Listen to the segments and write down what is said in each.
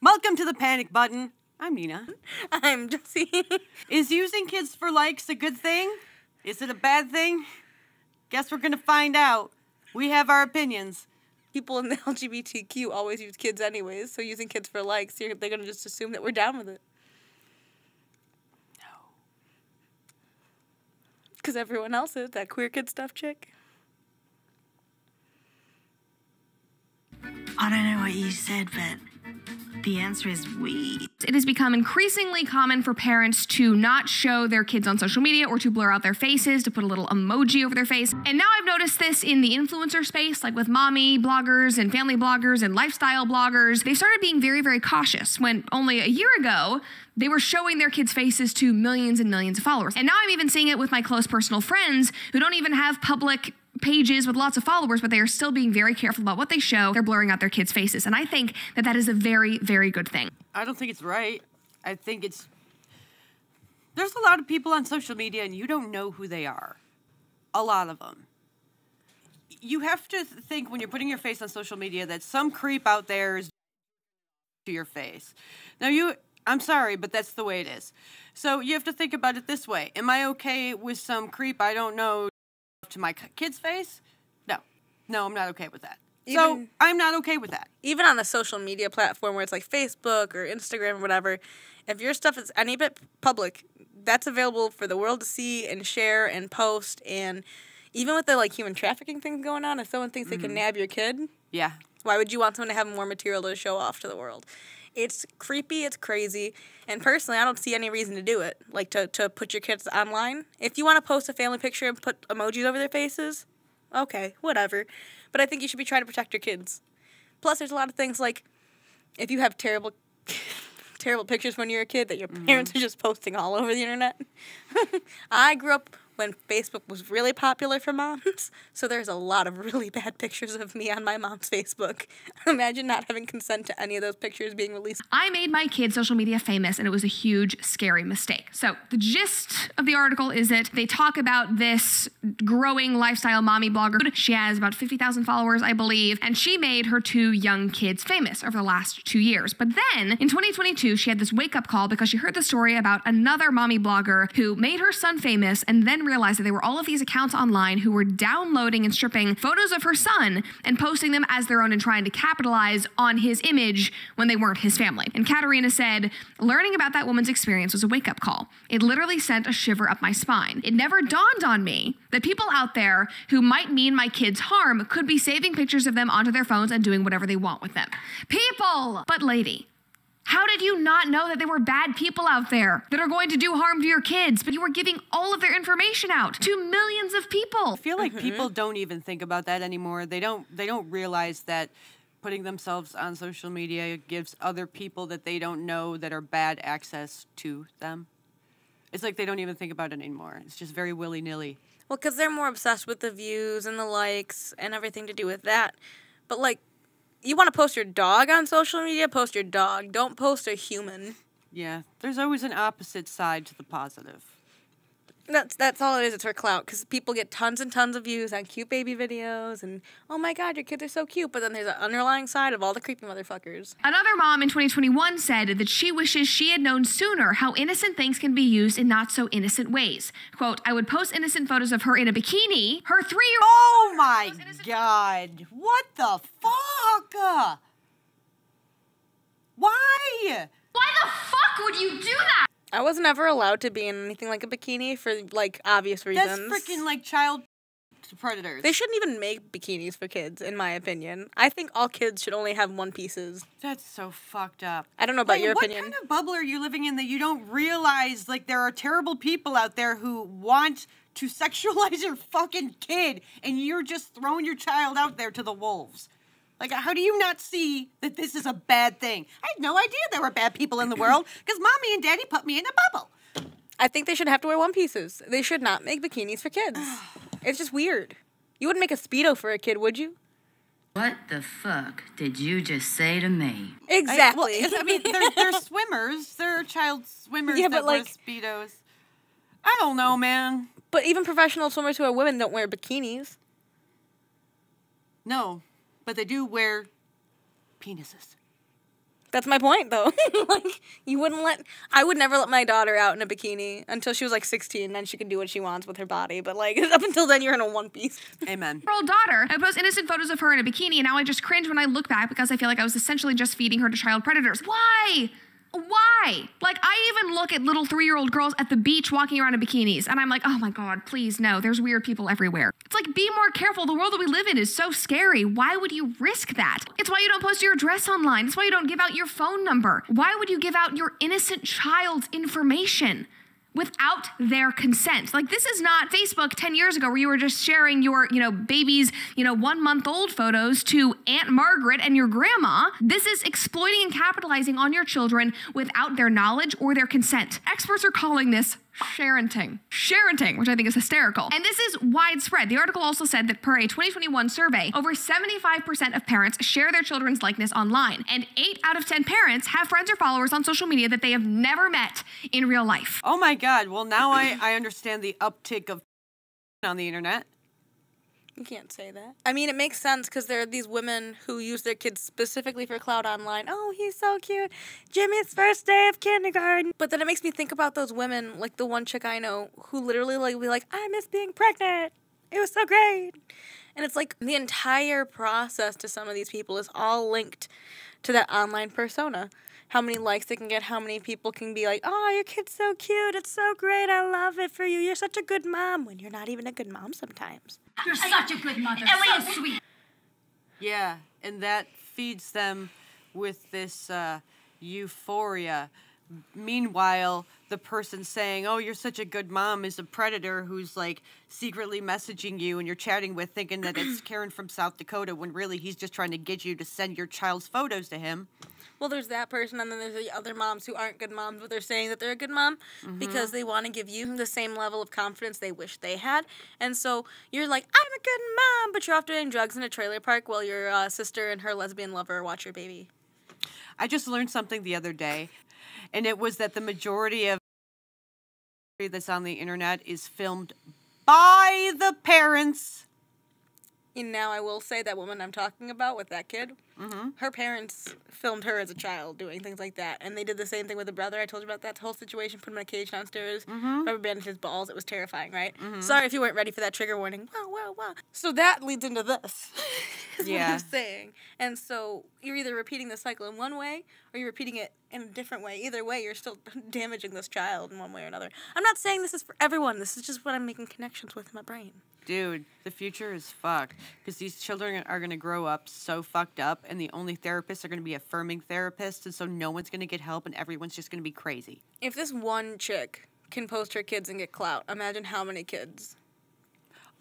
Welcome to the Panic Button. I'm Nina. I'm Jessie. Is using kids for likes a good thing? Is it a bad thing? Guess we're gonna find out. We have our opinions. People in the LGBTQ always use kids anyways, so using kids for likes, they're gonna just assume that we're down with it. No. Because everyone else is, that queer kid stuff chick. I don't know what you said, but the answer is we. It has become increasingly common for parents to not show their kids on social media or to blur out their faces, to put a little emoji over their face. And now I've noticed this in the influencer space, like with mommy bloggers and family bloggers and lifestyle bloggers. They started being very, very cautious when only a year ago, they were showing their kids' faces to millions and millions of followers. And now I'm even seeing it with my close personal friends who don't even have public pages with lots of followers, but they are still being very careful about what they show. They're blurring out their kids' faces. And I think that that is a very, very good thing. I don't think it's right. I think it's... There's a lot of people on social media and you don't know who they are. A lot of them. You have to think when you're putting your face on social media that some creep out there is to your face. Now you... I'm sorry, but that's the way it is. So you have to think about it this way. Am I okay with some creep I don't know to my kid's face? No. No, I'm not okay with that. So I'm not okay with that. Even on the social media platform where it's like Facebook or Instagram or whatever, if your stuff is any bit public, that's available for the world to see and share and post. And even with the like human trafficking thing going on, if someone thinks they can nab your kid, yeah, why would you want someone to have more material to show off to the world? It's creepy, it's crazy, and personally, I don't see any reason to do it, like to put your kids online. If you want to post a family picture and put emojis over their faces, okay, whatever. But I think you should be trying to protect your kids. Plus, there's a lot of things like if you have terrible, terrible pictures when you're a kid that your parents are just posting all over the internet. I grew up when Facebook was really popular for moms, so there's a lot of really bad pictures of me on my mom's Facebook. Imagine not having consent to any of those pictures being released. I made my kids' social media famous, and it was a huge, scary mistake. So the gist of the article is that they talk about this growing lifestyle mommy blogger. She has about 50,000 followers, I believe, and she made her two young kids famous over the last 2 years. But then, in 2022, she had this wake-up call because she heard the story about another mommy blogger who made her son famous and then realized that there were all of these accounts online who were downloading and stripping photos of her son and posting them as their own and trying to capitalize on his image when they weren't his family. And Katerina said, learning about that woman's experience was a wake-up call. It literally sent a shiver up my spine. It never dawned on me that people out there who might mean my kids harm could be saving pictures of them onto their phones and doing whatever they want with them. People! But lady, how did you not know that there were bad people out there that are going to do harm to your kids, but you were giving all of their information out to millions of people? I feel like people don't even think about that anymore. They don't realize that putting themselves on social media gives other people that they don't know that are bad access to them. It's like they don't even think about it anymore. It's just very willy-nilly. Well, because they're more obsessed with the views and the likes and everything to do with that. But like, you want to post your dog on social media? Post your dog. Don't post a human. Yeah, there's always an opposite side to the positive. That's all it is. It's for clout, because people get tons and tons of views on cute baby videos and, oh my God, your kids are so cute. But then there's an underlying side of all the creepy motherfuckers. Another mom in 2021 said that she wishes she had known sooner how innocent things can be used in not so innocent ways. Quote, I would post innocent photos of her in a bikini. Her 3-year-old... Oh my God. What the fuck? Why? Why the fuck would you do that? I was never allowed to be in anything like a bikini for, like, obvious reasons. That's freaking, like, child predators. They shouldn't even make bikinis for kids, in my opinion. I think all kids should only have one-pieces. That's so fucked up. I don't know about your opinion. What kind of bubble are you living in that you don't realize, like, there are terrible people out there who want to sexualize your fucking kid, and you're just throwing your child out there to the wolves? Like, how do you not see that this is a bad thing? I had no idea there were bad people in the world because Mommy and Daddy put me in a bubble. I think they should have to wear one-pieces. They should not make bikinis for kids. It's just weird. You wouldn't make a Speedo for a kid, would you? What the fuck did you just say to me? Exactly. I mean, they're swimmers. They're child swimmers that wear Speedos. I don't know, man. But even professional swimmers who are women don't wear bikinis. No. But they do wear penises. That's my point, though. Like, you wouldn't let... I would never let my daughter out in a bikini until she was, like, 16. Then she could do what she wants with her body. But, like, up until then, you're in a one piece. Amen. My daughter, I post innocent photos of her in a bikini, and now I just cringe when I look back because I feel like I was essentially just feeding her to child predators. Why? Why? Like, I even look at little 3-year-old girls at the beach walking around in bikinis, and I'm like, oh my God, please, no. There's weird people everywhere. It's like, be more careful. The world that we live in is so scary. Why would you risk that? It's why you don't post your address online. It's why you don't give out your phone number. Why would you give out your innocent child's information without their consent? Like, this is not Facebook 10 years ago where you were just sharing your, baby's, 1-month-old photos to Aunt Margaret and your grandma. This is exploiting and capitalizing on your children without their knowledge or their consent. Experts are calling this sharenting. Sharenting, which I think is hysterical. And this is widespread. The article also said that per a 2021 survey, over 75% of parents share their children's likeness online. And 8 out of 10 parents have friends or followers on social media that they have never met in real life. Oh my God. Well, now I understand the uptick of on the internet. You can't say that. I mean, it makes sense because there are these women who use their kids specifically for clout online. Oh, he's so cute. Jimmy's first day of kindergarten. But then it makes me think about those women, like the one chick I know, who literally like be like, I miss being pregnant. It was so great. And it's like the entire process to some of these people is all linked to that online persona. How many likes they can get, how many people can be like, oh, your kid's so cute, it's so great, I love it for you, you're such a good mom, when you're not even a good mom sometimes. You're such a good mother, so sweet. Yeah, and that feeds them with this euphoria. Meanwhile, the person saying, oh, you're such a good mom is a predator who's like secretly messaging you and you're chatting with thinking that it's Karen from South Dakota when really he's just trying to get you to send your child's photos to him. Well, there's that person, and then there's the other moms who aren't good moms, but they're saying that they're a good mom because they want to give you the same level of confidence they wish they had. And so you're like, I'm a good mom, but you're off doing drugs in a trailer park while your sister and her lesbian lover watch your baby. I just learned something the other day, and it was that the majority of that's on the internet is filmed by the parents. And now I will say that woman I'm talking about with that kid, her parents filmed her as a child doing things like that. And they did the same thing with the brother. I told you about that whole situation, put him in a cage downstairs, rubber banded his balls. It was terrifying, right? Sorry if you weren't ready for that trigger warning. Wow, wow, wow. So that leads into this, is what I'm saying. And so you're either repeating the cycle in one way or you're repeating it in a different way. Either way, you're still damaging this child in one way or another. I'm not saying this is for everyone. This is just what I'm making connections with in my brain. Dude, the future is fucked because these children are going to grow up so fucked up, and the only therapists are going to be affirming therapists, and so no one's going to get help, and everyone's just going to be crazy. If this one chick can post her kids and get clout, imagine how many kids.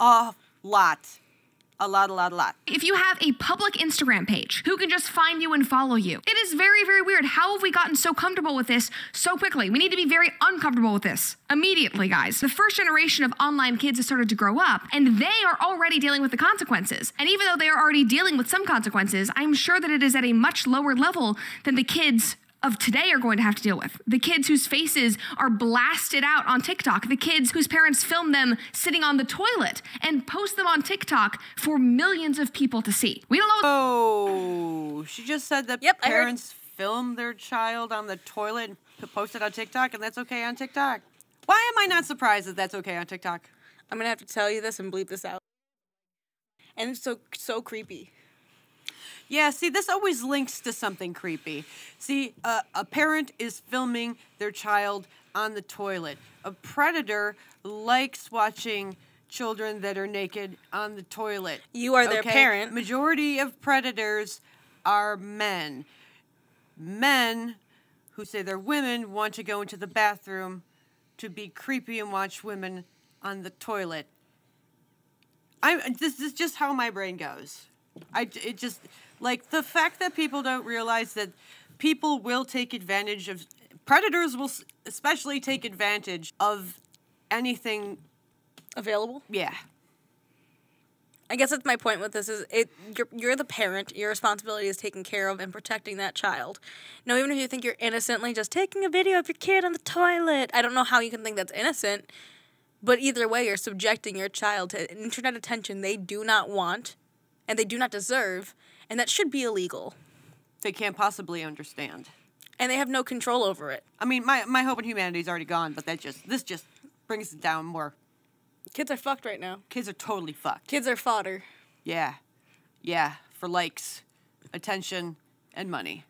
A lot. A lot, a lot, a lot. If you have a public Instagram page, who can just find you and follow you? It is very, very weird. How have we gotten so comfortable with this so quickly? We need to be very uncomfortable with this immediately, guys. The first generation of online kids has started to grow up, and they are already dealing with the consequences. And even though they are already dealing with some consequences, I'm sure that it is at a much lower level than the kids of today are going to have to deal with. The kids whose faces are blasted out on TikTok, the kids whose parents film them sitting on the toilet and post them on TikTok for millions of people to see. We don't know. Oh, she just said that parents film their child on the toilet and post it on TikTok, and that's okay on TikTok. Why am I not surprised that that's okay on TikTok? I'm gonna have to tell you this and bleep this out. And it's so creepy. Yeah, see, this always links to something creepy. See, a parent is filming their child on the toilet. A predator likes watching children that are naked on the toilet. You are their parent. Majority of predators are men. Men who say they're women want to go into the bathroom to be creepy and watch women on the toilet. This is just how my brain goes. It just, like, the fact that people don't realize that people will take advantage of, predators will especially take advantage of anything available. Yeah. I guess that's my point with this is you're the parent. Your responsibility is taking care of and protecting that child. Now, even if you think you're innocently just taking a video of your kid on the toilet, I don't know how you can think that's innocent, but either way, you're subjecting your child to internet attention they do not want and they do not deserve, and that should be illegal. they can't possibly understand. And they have no control over it. I mean, my hope in humanity is already gone, but this just brings it down more. Kids are fucked right now. Kids are totally fucked. Kids are fodder. Yeah. Yeah. For likes, attention, and money.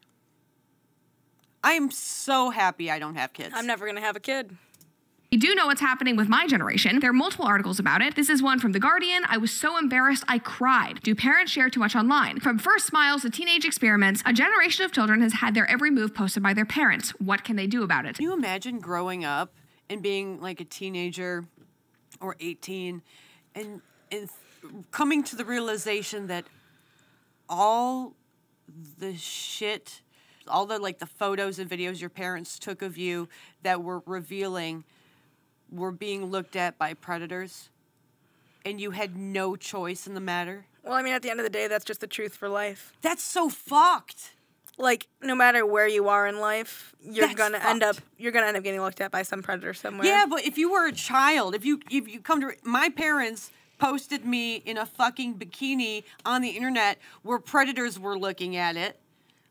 I am so happy I don't have kids. I'm never going to have a kid. You do know what's happening with my generation. There are multiple articles about it. This is one from The Guardian. I was so embarrassed I cried. Do parents share too much online? From first smiles to teenage experiments, a generation of children has had their every move posted by their parents. What can they do about it? Can you imagine growing up and being like a teenager or 18 and coming to the realization that all the shit, all the like the photos and videos your parents took of you that were revealing were being looked at by predators, and you had no choice in the matter? Well, I mean, at the end of the day, that's just the truth for life. That's so fucked. Like, no matter where you are in life, you're gonna end up getting looked at by some predator somewhere. Yeah, but if you were a child, if you come to my parents posted me in a fucking bikini on the internet where predators were looking at it.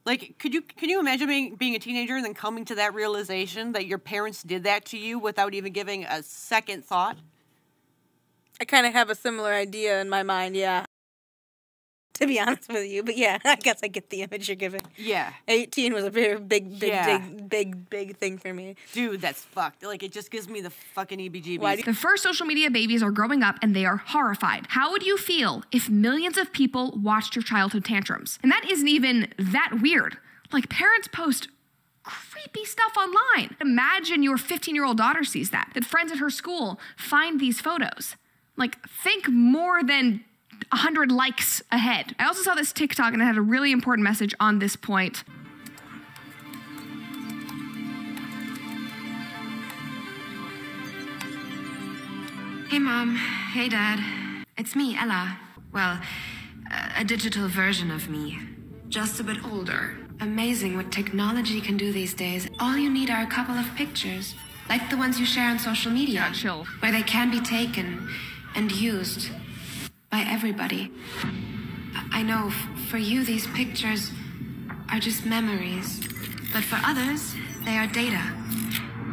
Like, can you imagine being a teenager and then coming to that realization that your parents did that to you without even giving a second thought? I kind of have a similar idea in my mind, yeah. To be honest with you, but yeah, I guess I get the image you're giving. Yeah. 18 was a very big thing for me. Dude, that's fucked. Like, it just gives me the fucking heebie-jeebies. The first social media babies are growing up and they are horrified. How would you feel if millions of people watched your childhood tantrums? And that isn't even that weird. Like, parents post creepy stuff online. Imagine your 15-year-old daughter sees that, that friends at her school find these photos. Like, think more than 100 likes ahead. I also saw this TikTok and it had a really important message on this point. Hey Mom, hey Dad. It's me, Ella. Well, a digital version of me. Just a bit older. Amazing what technology can do these days. All you need are a couple of pictures, like the ones you share on social media, yeah, chill, where they can be taken and used by everybody. I know for you these pictures are just memories, but for others they are data.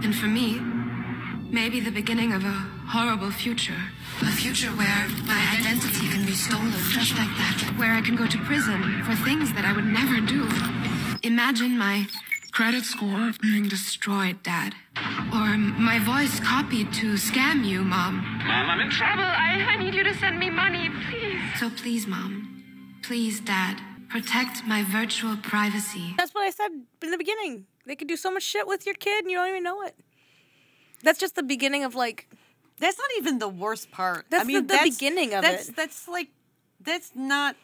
And for me, maybe the beginning of a horrible future. A future where my identity can be stolen just like that. Where I can go to prison for things that I would never do. Imagine my credit score being destroyed, Dad. Or my voice copied to scam you, Mom. Mom, I'm in trouble. I need you to send me money, please. So please, Mom. Please, Dad. Protect my virtual privacy. That's what I said in the beginning. They could do so much shit with your kid and you don't even know it. That's just the beginning of, like... That's not even the worst part. That's I mean, that's the beginning of it. That's, like... That's not...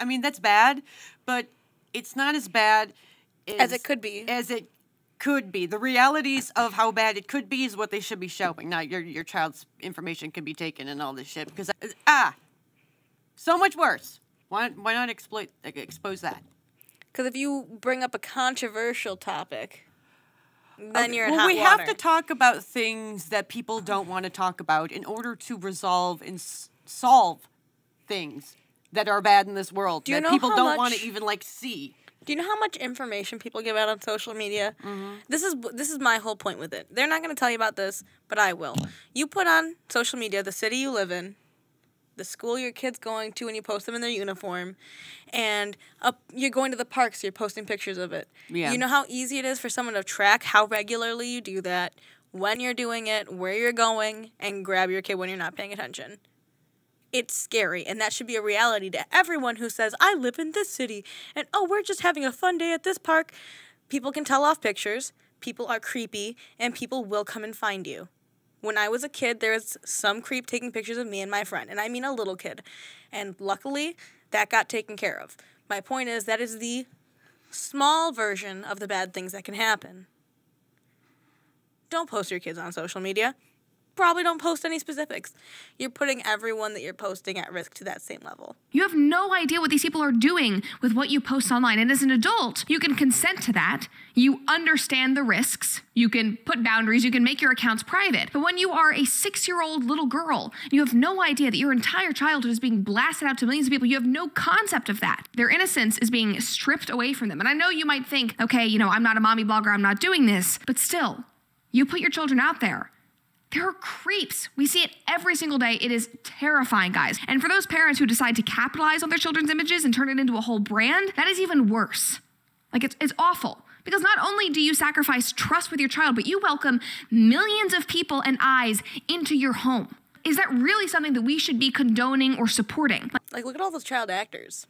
I mean, that's bad, but it's not as bad... As it could be. As it could be. The realities of how bad it could be is what they should be showing. Now, your child's information can be taken and all this shit. Because, so much worse. Why not expose that? Because if you bring up a controversial topic, then you're in hot water. Well, we have to talk about things that people don't want to talk about in order to resolve and solve things that are bad in this world that people don't want to even, like, see. Do you know how much information people give out on social media? Mm-hmm. This is my whole point with it. They're not going to tell you about this, but I will. You put on social media the city you live in, the school your kid's going to, and you post them in their uniform, and you're going to the park, so you're posting pictures of it. Yeah. You know how easy it is for someone to track how regularly you do that, when you're doing it, where you're going, and grab your kid when you're not paying attention. It's scary, and that should be a reality to everyone who says, I live in this city, and oh, we're just having a fun day at this park. People can tell off pictures, people are creepy, and people will come and find you. When I was a kid, there was some creep taking pictures of me and my friend, and I mean a little kid. And luckily, that got taken care of. My point is, that is the small version of the bad things that can happen. Don't post your kids on social media. probably don't post any specifics. You're putting everyone that you're posting at risk to that same level. You have no idea what these people are doing with what you post online. And as an adult, you can consent to that. You understand the risks. You can put boundaries. You can make your accounts private. But when you are a 6-year-old little girl, you have no idea that your entire childhood is being blasted out to millions of people. You have no concept of that. Their innocence is being stripped away from them. And I know you might think, okay, you know, I'm not a mommy blogger. I'm not doing this. But still, you put your children out there. There are creeps. We see it every single day. It is terrifying, guys. And for those parents who decide to capitalize on their children's images and turn it into a whole brand, that is even worse. Like, it's awful. Because not only do you sacrifice trust with your child, but you welcome millions of people and eyes into your home. Is that really something that we should be condoning or supporting? Like, look at all those child actors.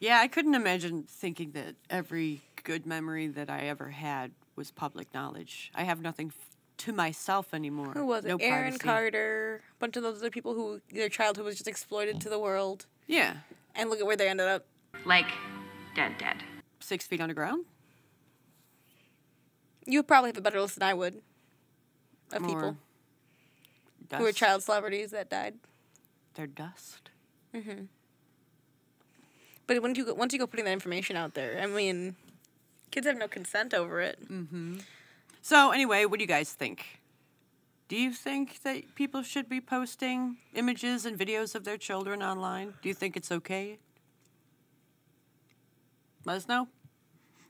Yeah, I couldn't imagine thinking that every good memory that I ever had was public knowledge. I have nothing to myself anymore. Who was it? No Aaron Carter, a bunch of those other people who their childhood was just exploited to the world. Yeah. And look at where they ended up. Like, dead. 6 feet underground? You probably have a better list than I would of people who were child celebrities that died. They're dust. Mm-hmm. But once you go putting that information out there, I mean, kids have no consent over it. Mm-hmm. So anyway, what do you guys think? Do you think that people should be posting images and videos of their children online? Do you think it's okay? Let us know.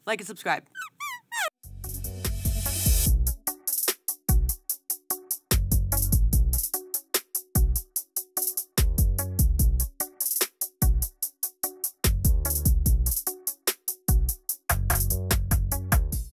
Like and subscribe.